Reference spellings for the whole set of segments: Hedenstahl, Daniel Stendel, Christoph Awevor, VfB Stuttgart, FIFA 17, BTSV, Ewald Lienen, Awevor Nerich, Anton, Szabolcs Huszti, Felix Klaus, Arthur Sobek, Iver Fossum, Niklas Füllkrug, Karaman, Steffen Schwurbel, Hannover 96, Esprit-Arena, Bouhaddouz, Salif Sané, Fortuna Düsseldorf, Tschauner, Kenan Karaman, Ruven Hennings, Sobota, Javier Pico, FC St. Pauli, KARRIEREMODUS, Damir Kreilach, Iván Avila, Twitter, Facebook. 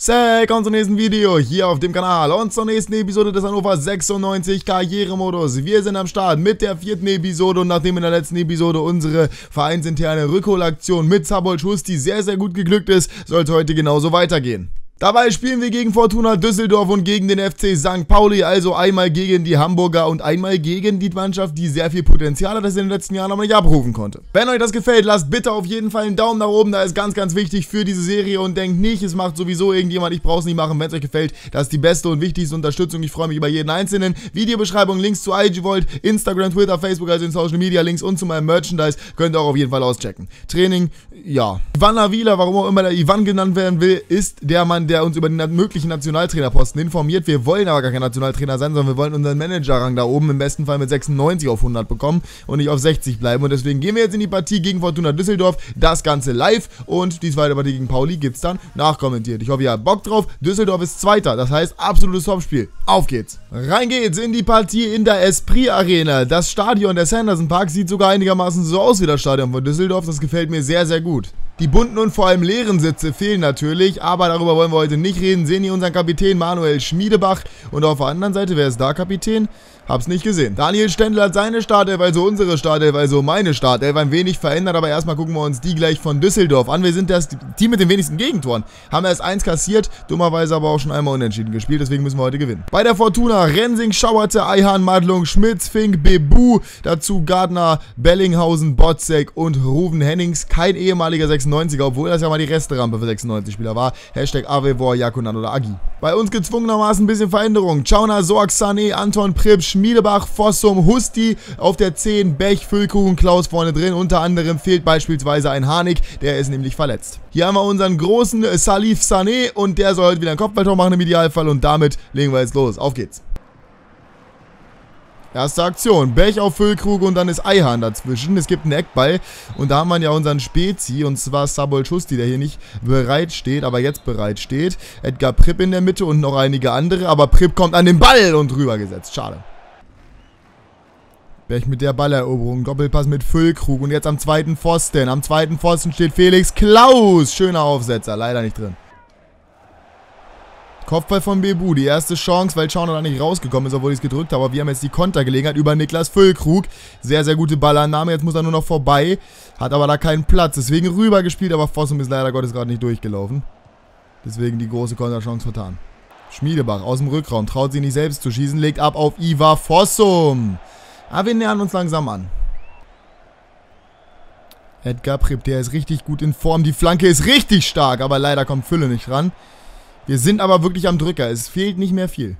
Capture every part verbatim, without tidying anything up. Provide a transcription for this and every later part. Willkommen zum nächsten Video hier auf dem Kanal und zur nächsten Episode des Hannover sechsundneunzig Karrieremodus. Wir sind am Start mit der vierten Episode und nachdem in der letzten Episode unsere vereinsinterne Rückholaktion mit Szabolcs Huszti sehr, sehr gut geglückt ist, sollte heute genauso weitergehen. Dabei spielen wir gegen Fortuna Düsseldorf und gegen den F C Sankt Pauli, also einmal gegen die Hamburger und einmal gegen die Mannschaft, die sehr viel Potenzial hat, das in den letzten Jahren aber nicht abrufen konnte. Wenn euch das gefällt, lasst bitte auf jeden Fall einen Daumen nach oben, da ist ganz, ganz wichtig für diese Serie und denkt nicht, es macht sowieso irgendjemand, ich brauch's nicht machen, wenn es euch gefällt, das ist die beste und wichtigste Unterstützung, ich freue mich über jeden einzelnen. Videobeschreibung, Links zu I G Volt, Instagram, Twitter, Facebook, also in Social Media, Links und zu meinem Merchandise, könnt ihr auch auf jeden Fall auschecken. Training, ja. Iván Avila, warum auch immer der Ivan genannt werden will, ist der Mann, der uns über den möglichen Nationaltrainerposten informiert. Wir wollen aber gar kein Nationaltrainer sein, sondern wir wollen unseren Managerrang da oben im besten Fall mit sechsundneunzig auf hundert bekommen und nicht auf sechzig bleiben. Und deswegen gehen wir jetzt in die Partie gegen Fortuna Düsseldorf. Das Ganze live und die zweite Partie gegen Pauli gibt es dann nachkommentiert. Ich hoffe, ihr habt Bock drauf. Düsseldorf ist Zweiter, das heißt absolutes Topspiel. Auf geht's. Rein geht's in die Partie in der Esprit-Arena. Das Stadion des Henderson Park sieht sogar einigermaßen so aus wie das Stadion von Düsseldorf. Das gefällt mir sehr, sehr gut. Die bunten und vor allem leeren Sitze fehlen natürlich, aber darüber wollen wir heute nicht reden. Sehen hier unseren Kapitän Manuel Schmiedebach und auf der anderen Seite, wer ist da Kapitän? Hab's nicht gesehen. Daniel Stendel hat seine Startelf, also unsere Startelf, also meine Startelf, ein wenig verändert, aber erstmal gucken wir uns die gleich von Düsseldorf an. Wir sind das Team mit den wenigsten Gegentoren, haben erst eins kassiert, dummerweise aber auch schon einmal unentschieden gespielt, deswegen müssen wir heute gewinnen. Bei der Fortuna Rensing, Schauerte, Eihan, Madlung, Schmitz, Fink, Bebu, dazu Gardner, Bellinghausen, Botzek und Ruven Hennings, kein ehemaliger sechsundneunziger, obwohl das ja mal die Resterampe für sechsundneunzig Spieler war. Hashtag Awevor, Yakunan oder Agi. Bei uns gezwungenermaßen ein bisschen Veränderung. Tschauner, Sorg, Sané, Anton, Prib, Schmiedebach, Fossum, Huszti auf der zehn, Bech, Füllkrug und Klaus vorne drin. Unter anderem fehlt beispielsweise ein Harnik, der ist nämlich verletzt. Hier haben wir unseren großen Salif Sané und der soll heute wieder ein Kopfballtor machen im Idealfall und damit legen wir jetzt los. Auf geht's. Erste Aktion, Bech auf Füllkrug und dann ist Eihan dazwischen, es gibt einen Eckball und da haben wir ja unseren Spezi und zwar Szabolcs Huszti, der hier nicht bereit steht, aber jetzt bereit steht. Edgar Prib in der Mitte und noch einige andere, aber Prib kommt an den Ball und rübergesetzt, schade. Bech mit der Balleroberung, Doppelpass mit Füllkrug und jetzt am zweiten Pfosten, am zweiten Pfosten steht Felix Klaus, schöner Aufsetzer, leider nicht drin. Kopfball von Bebu, die erste Chance, weil Tschauner da nicht rausgekommen ist, obwohl ich es gedrückt habe. Aber wir haben jetzt die Kontergelegenheit über Niklas Füllkrug. Sehr, sehr gute Ballannahme, jetzt muss er nur noch vorbei. Hat aber da keinen Platz, deswegen rüber gespielt, aber Fossum ist leider Gottes gerade nicht durchgelaufen. Deswegen die große Konterchance vertan. Schmiedebach aus dem Rückraum, traut sich nicht selbst zu schießen, legt ab auf Iver Fossum. Aber wir nähern uns langsam an. Edgar Prib, der ist richtig gut in Form, die Flanke ist richtig stark, aber leider kommt Fülle nicht ran. Wir sind aber wirklich am Drücker. Es fehlt nicht mehr viel.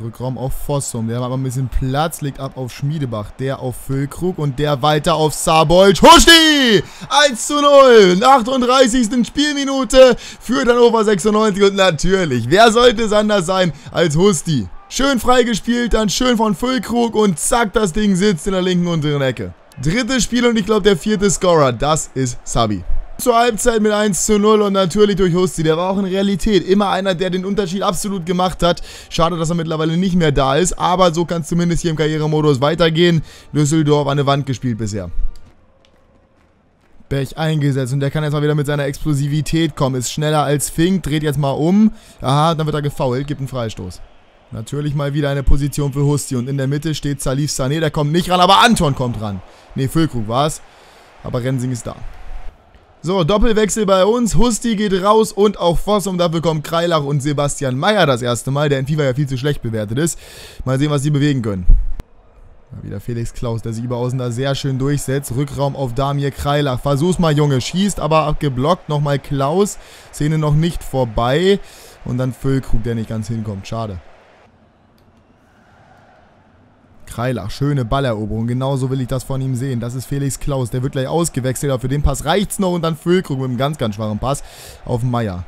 Rückraum auf Fossum. Wir haben aber ein bisschen Platz. Legt ab auf Schmiedebach. Der auf Füllkrug. Und der weiter auf Szabolcs Huszti. eins zu null. achtunddreißigste Spielminute für Hannover sechsundneunzig. Und natürlich, wer sollte es anders sein als Huszti? Schön freigespielt, dann schön von Füllkrug. Und zack, das Ding sitzt in der linken unteren Ecke. Drittes Spiel und ich glaube der vierte Scorer. Das ist Sabi. Zur Halbzeit mit eins zu null und natürlich durch Huszti. Der war auch in Realität immer einer, der den Unterschied absolut gemacht hat. Schade, dass er mittlerweile nicht mehr da ist, aber so kann es zumindest hier im Karrieremodus weitergehen. Düsseldorf an der Wand gespielt bisher. Bech eingesetzt und der kann jetzt mal wieder mit seiner Explosivität kommen. Ist schneller als Fink, dreht jetzt mal um. Aha, dann wird er gefoult, gibt einen Freistoß. Natürlich mal wieder eine Position für Huszti und in der Mitte steht Salif Sané. Der kommt nicht ran, aber Anton kommt ran. Ne, Füllkrug war es, aber Rensing ist da. So, Doppelwechsel bei uns, Huszti geht raus und auch Fossum, dafür kommen Kreilach und Sebastian Maier das erste Mal, der in FIFA ja viel zu schlecht bewertet ist. Mal sehen, was sie bewegen können. Mal wieder Felix Klaus, der sich über außen da sehr schön durchsetzt, Rückraum auf Damir Kreilach, versuch's mal Junge, schießt aber abgeblockt, nochmal Klaus, Szene noch nicht vorbei und dann Füllkrug, der nicht ganz hinkommt, schade. Kreilach, schöne Balleroberung, genauso will ich das von ihm sehen. Das ist Felix Klaus, der wird gleich ausgewechselt, aber für den Pass reicht's noch und dann Füllkrug mit einem ganz, ganz schwachen Pass auf Maier.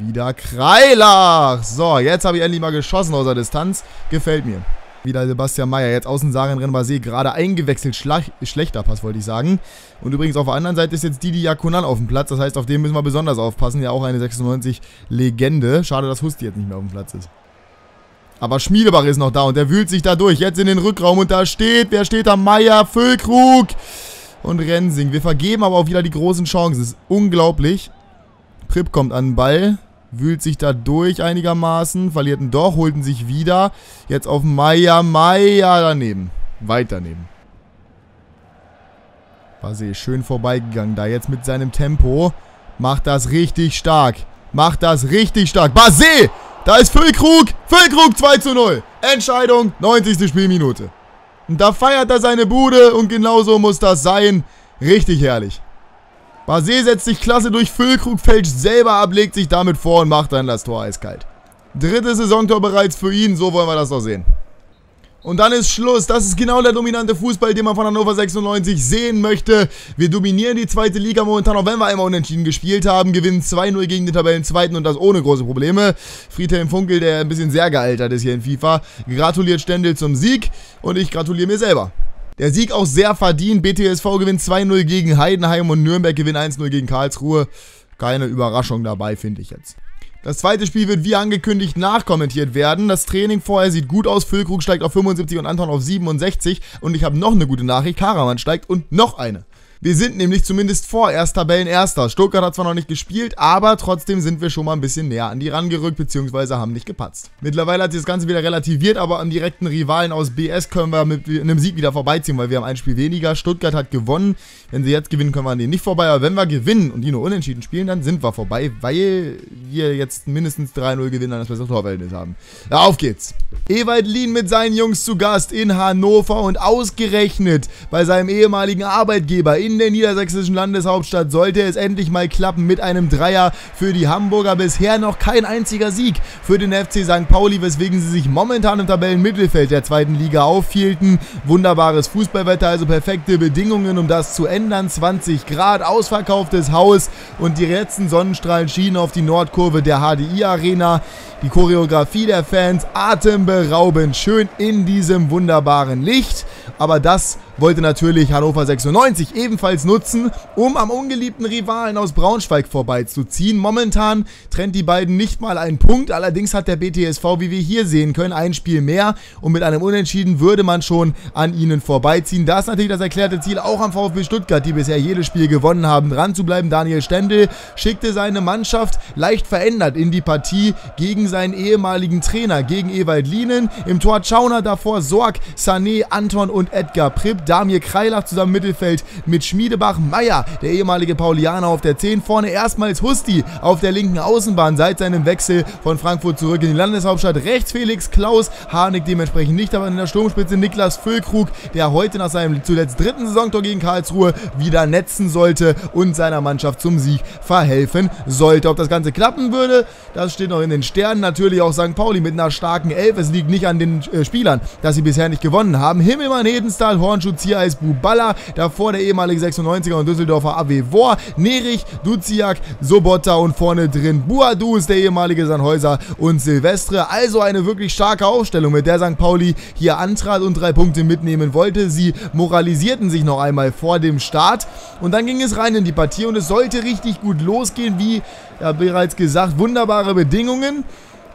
Wieder Kreilach! So, jetzt habe ich endlich mal geschossen aus der Distanz, gefällt mir. Wieder Sebastian Maier, jetzt außen Sarien Renbasee, gerade eingewechselt, Schlag, schlechter Pass wollte ich sagen. Und übrigens auf der anderen Seite ist jetzt Didi Yakunan auf dem Platz, das heißt auf den müssen wir besonders aufpassen, ja auch eine sechsundneunzig-Legende. Schade, dass Huszti jetzt nicht mehr auf dem Platz ist. Aber Schmiedebach ist noch da und der wühlt sich da durch. Jetzt in den Rückraum und da steht, wer steht da? Maier, Füllkrug und Rensing. Wir vergeben aber auch wieder die großen Chancen. Ist unglaublich. Prib kommt an den Ball, wühlt sich da durch einigermaßen, verliert ihn doch, holt ihn sich wieder. Jetzt auf Maier, Maier daneben. Weit daneben. Basé schön vorbeigegangen da jetzt mit seinem Tempo. Macht das richtig stark. Macht das richtig stark. Basé! Da ist Füllkrug. Füllkrug zwei zu null. Entscheidung, neunzigste Spielminute. Und da feiert er seine Bude und genauso muss das sein. Richtig herrlich. Basé setzt sich klasse durch, Füllkrug fälscht selber ab, legt sich damit vor und macht dann das Tor eiskalt. Drittes Saisontor bereits für ihn, so wollen wir das doch sehen. Und dann ist Schluss. Das ist genau der dominante Fußball, den man von Hannover sechsundneunzig sehen möchte. Wir dominieren die zweite Liga momentan, auch wenn wir einmal unentschieden gespielt haben. Gewinnen zwei null gegen den Tabellenzweiten und das ohne große Probleme. Friedhelm Funkel, der ein bisschen sehr gealtert ist hier in FIFA, gratuliert Stendel zum Sieg und ich gratuliere mir selber. Der Sieg auch sehr verdient. B T S V gewinnt zwei null gegen Heidenheim und Nürnberg gewinnt eins null gegen Karlsruhe. Keine Überraschung dabei, finde ich jetzt. Das zweite Spiel wird wie angekündigt nachkommentiert werden. Das Training vorher sieht gut aus. Füllkrug steigt auf fünfundsiebzig und Anton auf siebenundsechzig. Und ich habe noch eine gute Nachricht. Karaman steigt und noch eine. Wir sind nämlich zumindest vorerst Tabellenerster. Stuttgart hat zwar noch nicht gespielt, aber trotzdem sind wir schon mal ein bisschen näher an die rangerückt, beziehungsweise haben nicht gepatzt. Mittlerweile hat sich das Ganze wieder relativiert, aber am direkten Rivalen aus B S können wir mit einem Sieg wieder vorbeiziehen, weil wir haben ein Spiel weniger. Stuttgart hat gewonnen. Wenn sie jetzt gewinnen, können wir an denen nicht vorbei. Aber wenn wir gewinnen und die nur unentschieden spielen, dann sind wir vorbei, weil wir jetzt mindestens drei null gewinnen, dann das bessere Torverhältnis haben. Ja, auf geht's. Ewald Lienen mit seinen Jungs zu Gast in Hannover und ausgerechnet bei seinem ehemaligen Arbeitgeber in in der niedersächsischen Landeshauptstadt sollte es endlich mal klappen mit einem Dreier für die Hamburger. Bisher noch kein einziger Sieg für den F C Sankt Pauli, weswegen sie sich momentan im Tabellenmittelfeld der zweiten Liga aufhielten. Wunderbares Fußballwetter, also perfekte Bedingungen, um das zu ändern. zwanzig Grad, ausverkauftes Haus und die letzten Sonnenstrahlen schienen auf die Nordkurve der H D I-Arena. Die Choreografie der Fans atemberaubend schön in diesem wunderbaren Licht. Aber das wollte natürlich Hannover sechsundneunzig ebenfalls nutzen, um am ungeliebten Rivalen aus Braunschweig vorbeizuziehen. Momentan trennt die beiden nicht mal einen Punkt. Allerdings hat der B T S V, wie wir hier sehen können, ein Spiel mehr. Und mit einem Unentschieden würde man schon an ihnen vorbeiziehen. Das ist natürlich das erklärte Ziel auch am VfB Stuttgart, die bisher jedes Spiel gewonnen haben, dran zu bleiben. Daniel Stendel schickte seine Mannschaft leicht verändert in die Partie gegen seinen ehemaligen Trainer, gegen Ewald Lienen. Im Tor Tschauner, davor Sorg, Sané, Anton und Edgar Prib. Damir Kreilach zusammen Mittelfeld mit Schmiedebach, Maier, der ehemalige Paulianer auf der zehn. Vorne erstmals Huszti auf der linken Außenbahn seit seinem Wechsel von Frankfurt zurück in die Landeshauptstadt. Rechts Felix Klaus, Harnik dementsprechend nicht, aber in der Sturmspitze Niklas Füllkrug, der heute nach seinem zuletzt dritten Saisontor gegen Karlsruhe wieder netzen sollte und seiner Mannschaft zum Sieg verhelfen sollte. Ob das Ganze klappen würde, das steht noch in den Sternen. Natürlich auch Sankt Pauli mit einer starken Elf. Es liegt nicht an den äh, Spielern, dass sie bisher nicht gewonnen haben. Himmelmann, Hedenstahl, Hornschutz, hier als Buballa. Davor der ehemalige sechsundneunziger und Düsseldorfer Awevor Nerich, Duziak, Sobota und vorne drin Bouhaddouz, der ehemalige Sandhäuser und Silvestre. Also eine wirklich starke Aufstellung, mit der Sankt Pauli hier antrat und drei Punkte mitnehmen wollte. Sie moralisierten sich noch einmal vor dem Start und dann ging es rein in die Partie und es sollte richtig gut losgehen, wie ja, bereits gesagt, wunderbare Bedingungen.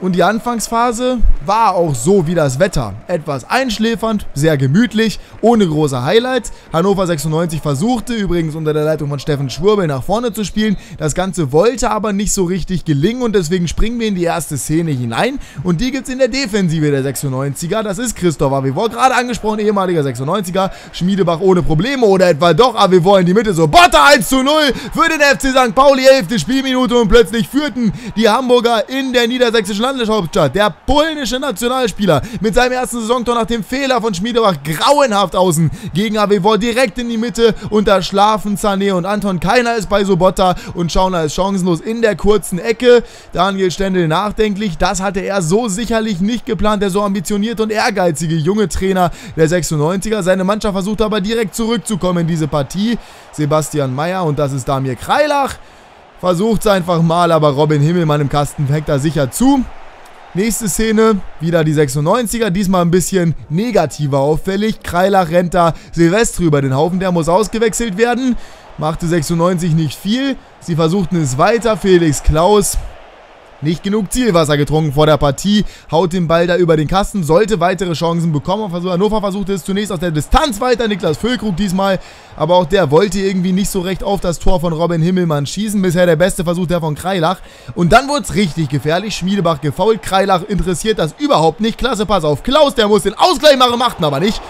Und die Anfangsphase war auch so wie das Wetter. Etwas einschläfernd, sehr gemütlich, ohne große Highlights. Hannover sechsundneunzig versuchte übrigens unter der Leitung von Steffen Schwurbel nach vorne zu spielen. Das Ganze wollte aber nicht so richtig gelingen und deswegen springen wir in die erste Szene hinein. Und die gibt es in der Defensive der sechsundneunziger. Das ist Christoph Awevor, gerade angesprochen, ehemaliger sechsundneunziger. Schmiedebach ohne Probleme oder etwa doch Awevor in die Mitte. Sobota eins zu null für den F C Sankt Pauli, elfte Spielminute und plötzlich führten die Hamburger in der niedersächsischen Landeshauptstadt. Der polnische Nationalspieler mit seinem ersten Saisontor nach dem Fehler von Schmiedebach grauenhaft außen gegen Awevor direkt in die Mitte und da schlafen Sané und Anton. Keiner ist bei Sobota und Tschauner ist chancenlos in der kurzen Ecke. Daniel Stendel nachdenklich, das hatte er so sicherlich nicht geplant, der so ambitionierte und ehrgeizige junge Trainer der sechsundneunziger. Seine Mannschaft versucht aber direkt zurückzukommen in diese Partie. Sebastian Maier und das ist Damir Kreilach. Versucht's einfach mal, aber Robin Himmelmann im Kasten hackt da sicher zu. Nächste Szene, wieder die sechsundneunziger, diesmal ein bisschen negativer auffällig. Kreilach rennt da Silvestre über den Haufen, der muss ausgewechselt werden. Machte sechsundneunzig nicht viel, sie versuchten es weiter, Felix Klaus nicht genug Zielwasser getrunken vor der Partie, haut den Ball da über den Kasten, sollte weitere Chancen bekommen. Hannover versuchte es zunächst aus der Distanz weiter, Niklas Füllkrug diesmal, aber auch der wollte irgendwie nicht so recht auf das Tor von Robin Himmelmann schießen, bisher der beste Versuch der von Kreilach. Und dann wurde es richtig gefährlich, Schmiedebach gefoult, Kreilach interessiert das überhaupt nicht, klasse Pass auf Klaus, der muss den Ausgleich machen, macht ihn aber nicht.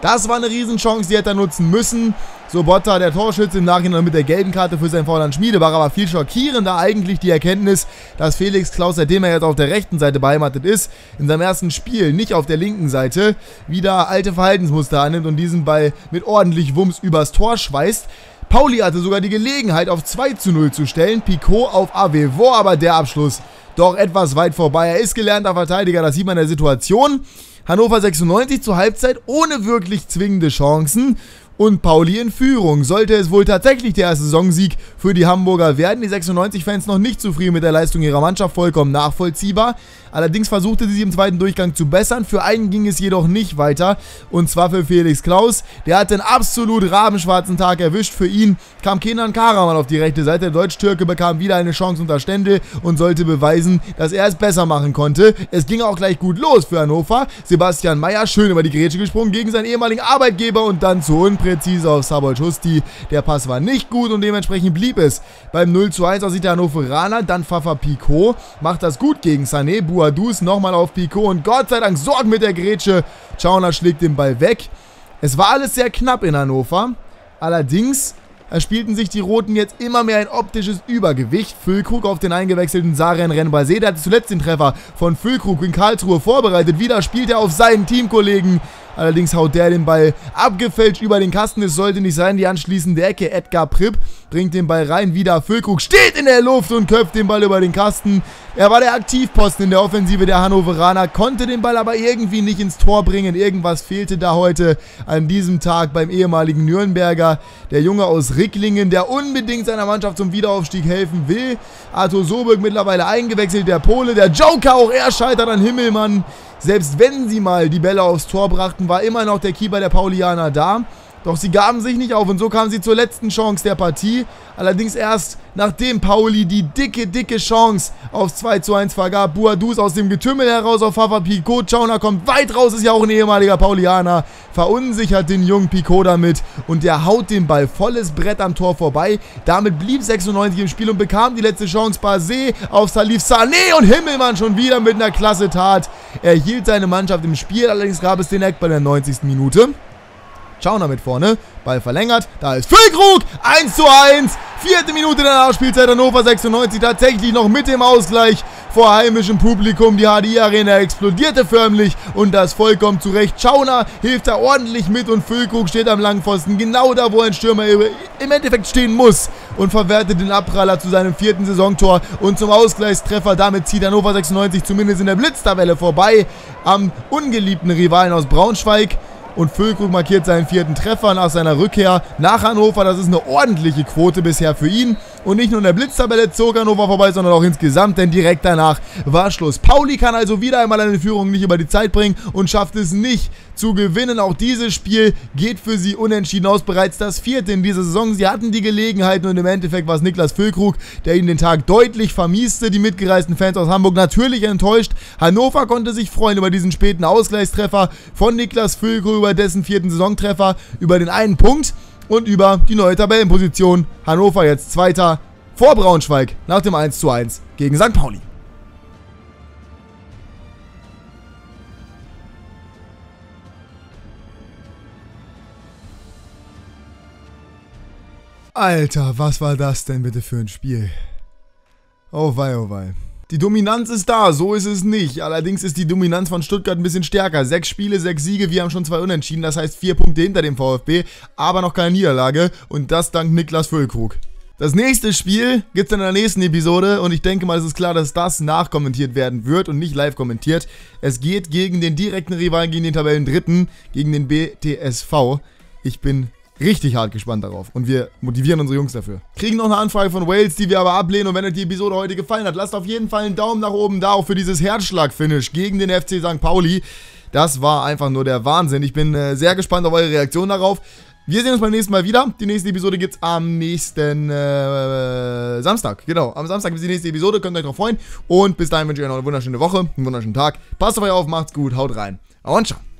Das war eine Riesenchance, die hätte er nutzen müssen. Sobota, der Torschütze, im Nachhinein mit der gelben Karte für sein Foul an Schmiedebach. Aber viel schockierender eigentlich die Erkenntnis, dass Felix Klaus, seitdem er jetzt auf der rechten Seite beheimatet ist, in seinem ersten Spiel nicht auf der linken Seite wieder alte Verhaltensmuster annimmt und diesen Ball mit ordentlich Wumms übers Tor schweißt. Pauli hatte sogar die Gelegenheit, auf zwei zu null zu stellen. Pico auf Awevor, aber der Abschluss doch etwas weit vorbei. Er ist gelernter Verteidiger, das sieht man in der Situation. Hannover sechsundneunzig zur Halbzeit ohne wirklich zwingende Chancen und Pauli in Führung. Sollte es wohl tatsächlich der erste Saisonsieg für die Hamburger werden, die sechsundneunzig-Fans noch nicht zufrieden mit der Leistung ihrer Mannschaft, vollkommen nachvollziehbar. Allerdings versuchte sie im zweiten Durchgang zu bessern, für einen ging es jedoch nicht weiter und zwar für Felix Klaus. Der hatte einen absolut rabenschwarzen Tag erwischt, für ihn kam Kenan Karaman auf die rechte Seite, der Deutsch-Türke bekam wieder eine Chance unter Stendel und sollte beweisen, dass er es besser machen konnte. Es ging auch gleich gut los für Hannover, Sebastian Maier schön über die Grätsche gesprungen gegen seinen ehemaligen Arbeitgeber und dann zu unten. Präzise auf Szabolcs Huszti, der Pass war nicht gut und dementsprprechend blieb es beim null zu eins aus der Hannoveraner. Dann Pfaffer Pico, macht das gut gegen Sané, Bouhaddouz nochmal auf Pico und Gott sei Dank Sorg mit der Grätsche, Tschauner schlägt den Ball weg. Es war alles sehr knapp in Hannover, allerdings erspielten sich die Roten jetzt immer mehr ein optisches Übergewicht. Füllkrug auf den eingewechselten Sarien Renbasee, der hatte zuletzt den Treffer von Füllkrug in Karlsruhe vorbereitet, wieder spielt er auf seinen Teamkollegen. Allerdings haut der den Ball abgefälscht über den Kasten, es sollte nicht sein, die anschließende Ecke. Edgar Prib bringt den Ball rein, wieder Füllkrug steht in der Luft und köpft den Ball über den Kasten. Er war der Aktivposten in der Offensive der Hannoveraner, konnte den Ball aber irgendwie nicht ins Tor bringen. Irgendwas fehlte da heute an diesem Tag beim ehemaligen Nürnberger. Der Junge aus Ricklingen, der unbedingt seiner Mannschaft zum Wiederaufstieg helfen will. Arthur Sobek mittlerweile eingewechselt, der Pole, der Joker, auch er scheitert an Himmelmann. Selbst wenn sie mal die Bälle aufs Tor brachten, war immer noch der Keeper der Paulianer da. Doch sie gaben sich nicht auf und so kamen sie zur letzten Chance der Partie. Allerdings erst nachdem Pauli die dicke, dicke Chance aufs zwei zu eins vergab. Bouhaddouz aus dem Getümmel heraus auf Pfaffer Pico. Tschauner kommt weit raus, ist ja auch ein ehemaliger Paulianer. Verunsichert den jungen Pico damit und der haut den Ball volles Brett am Tor vorbei. Damit blieb sechsundneunzig im Spiel und bekam die letzte Chance. Basé auf Salif Sané und Himmelmann schon wieder mit einer klasse Tat. Er hielt seine Mannschaft im Spiel, allerdings gab es den Eckball in der neunzigsten Minute. Tschauner mit vorne, Ball verlängert, da ist Füllkrug, eins zu eins, vierte Minute der Nachspielzeit, Hannover sechsundneunzig tatsächlich noch mit dem Ausgleich vor heimischem Publikum, die H D I-Arena explodierte förmlich und das vollkommen zu Recht. Tschauner hilft da ordentlich mit und Füllkrug steht am Langpfosten, genau da, wo ein Stürmer im Endeffekt stehen muss und verwertet den Abpraller zu seinem vierten Saisontor und zum Ausgleichstreffer. Damit zieht Hannover sechsundneunzig zumindest in der Blitztabelle vorbei am ungeliebten Rivalen aus Braunschweig. Und Füllkrug markiert seinen vierten Treffer nach seiner Rückkehr nach Hannover. Das ist eine ordentliche Quote bisher für ihn. Und nicht nur in der Blitztabelle zog Hannover vorbei, sondern auch insgesamt, denn direkt danach war Schluss. Pauli kann also wieder einmal eine Führung nicht über die Zeit bringen und schafft es nicht zu gewinnen. Auch dieses Spiel geht für sie unentschieden aus, bereits das vierte in dieser Saison. Sie hatten die Gelegenheiten und im Endeffekt war es Niklas Füllkrug, der ihnen den Tag deutlich vermieste. Die mitgereisten Fans aus Hamburg natürlich enttäuscht. Hannover konnte sich freuen über diesen späten Ausgleichstreffer von Niklas Füllkrug, über dessen vierten Saisontreffer, über den einen Punkt und über die neue Tabellenposition. Hannover jetzt Zweiter vor Braunschweig nach dem eins zu eins gegen Sankt Pauli. Alter, was war das denn bitte für ein Spiel? Oh wei, oh wei. Die Dominanz ist da, so ist es nicht. Allerdings ist die Dominanz von Stuttgart ein bisschen stärker. Sechs Spiele, sechs Siege, wir haben schon zwei Unentschieden. Das heißt vier Punkte hinter dem VfB, aber noch keine Niederlage. Und das dank Niklas Füllkrug. Das nächste Spiel gibt es dann in der nächsten Episode und ich denke mal, es ist klar, dass das nachkommentiert werden wird und nicht live kommentiert. Es geht gegen den direkten Rivalen, gegen den Tabellendritten, gegen den B T S V. Ich bin richtig hart gespannt darauf und wir motivieren unsere Jungs dafür. Kriegen noch eine Anfrage von Wales, die wir aber ablehnen, und wenn euch die Episode heute gefallen hat, lasst auf jeden Fall einen Daumen nach oben da, auch für dieses Herzschlag-Finish gegen den F C Sankt Pauli. Das war einfach nur der Wahnsinn. Ich bin äh, sehr gespannt auf eure Reaktion darauf. Wir sehen uns beim nächsten Mal wieder. Die nächste Episode gibt's am nächsten äh, Samstag. Genau, am Samstag gibt's die nächste Episode. Könnt ihr euch drauf freuen. Und bis dahin wünsche ich euch noch eine wunderschöne Woche, einen wunderschönen Tag. Passt auf euch auf, macht's gut, haut rein. Und ciao.